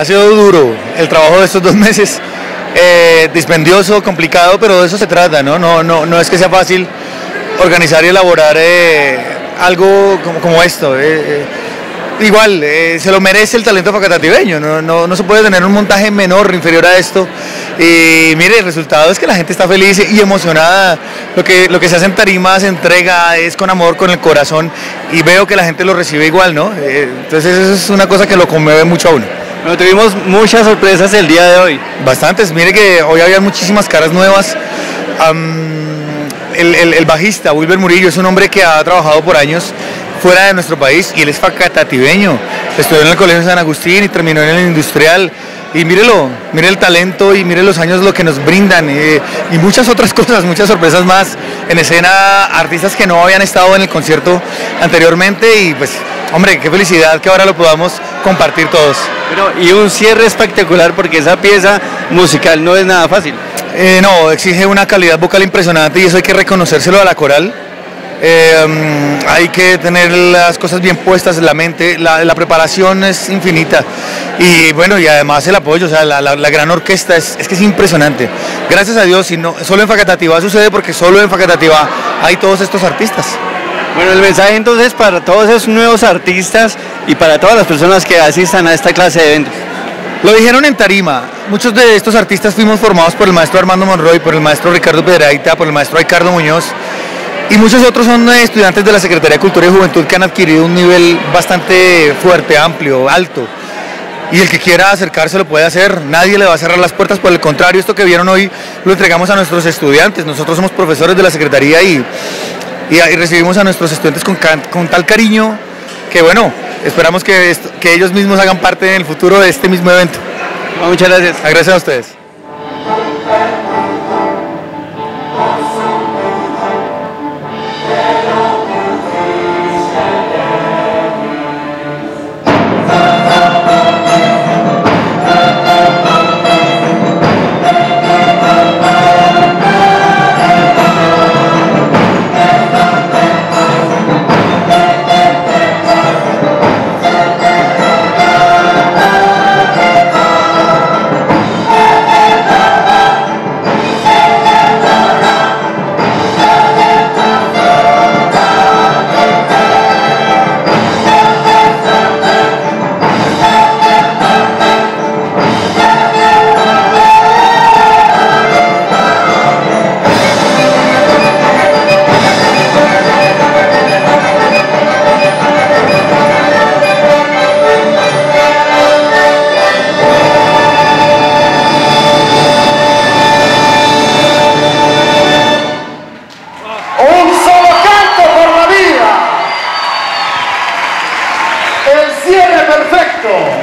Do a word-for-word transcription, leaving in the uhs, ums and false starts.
Ha sido duro el trabajo de estos dos meses, eh, dispendioso, complicado, pero de eso se trata, ¿no? No, no, no es que sea fácil organizar y elaborar eh, algo como, como esto. Eh, eh. Igual, eh, se lo merece el talento facatativeño, no, no, no se puede tener un montaje menor, inferior a esto. Y mire, el resultado es que la gente está feliz y emocionada. Lo que, lo que se hace en tarima se entrega, es con amor, con el corazón, y veo que la gente lo recibe igual, ¿no? Eh, entonces eso es una cosa que lo conmueve mucho a uno. Bueno, tuvimos muchas sorpresas el día de hoy. Bastantes, mire que hoy había muchísimas caras nuevas. Um, el, el, el bajista, Wilber Murillo, es un hombre que ha trabajado por años fuera de nuestro país, y él es facatativeño, estudió en el colegio San Agustín y terminó en el industrial, y mírelo, mire el talento y mire los años lo que nos brindan, eh, y muchas otras cosas, muchas sorpresas más en escena, artistas que no habían estado en el concierto anteriormente, y pues hombre, qué felicidad que ahora lo podamos compartir todos. Pero, y un cierre espectacular, porque esa pieza musical no es nada fácil. Eh, no, exige una calidad vocal impresionante, y eso hay que reconocérselo a la coral. Eh, hay que tener las cosas bien puestas en la mente, la, la preparación es infinita, y bueno, y además el apoyo, o sea, la, la, la gran orquesta, es, es que es impresionante, gracias a Dios, y no, solo en Facatativá sucede, porque solo en Facatativá hay todos estos artistas. Bueno, el mensaje entonces para todos esos nuevos artistas y para todas las personas que asistan a esta clase de eventos. Lo dijeron en tarima, muchos de estos artistas fuimos formados por el maestro Armando Monroy, por el maestro Ricardo Pedraita, por el maestro Ricardo Muñoz, y muchos otros son estudiantes de la Secretaría de Cultura y Juventud que han adquirido un nivel bastante fuerte, amplio, alto. Y el que quiera acercarse lo puede hacer, nadie le va a cerrar las puertas, por el contrario, esto que vieron hoy lo entregamos a nuestros estudiantes. Nosotros somos profesores de la Secretaría y, y, y recibimos a nuestros estudiantes con, con tal cariño que, bueno, esperamos que, esto, que ellos mismos hagan parte en el futuro de este mismo evento. Bueno, muchas gracias. Gracias a ustedes. Perfecto.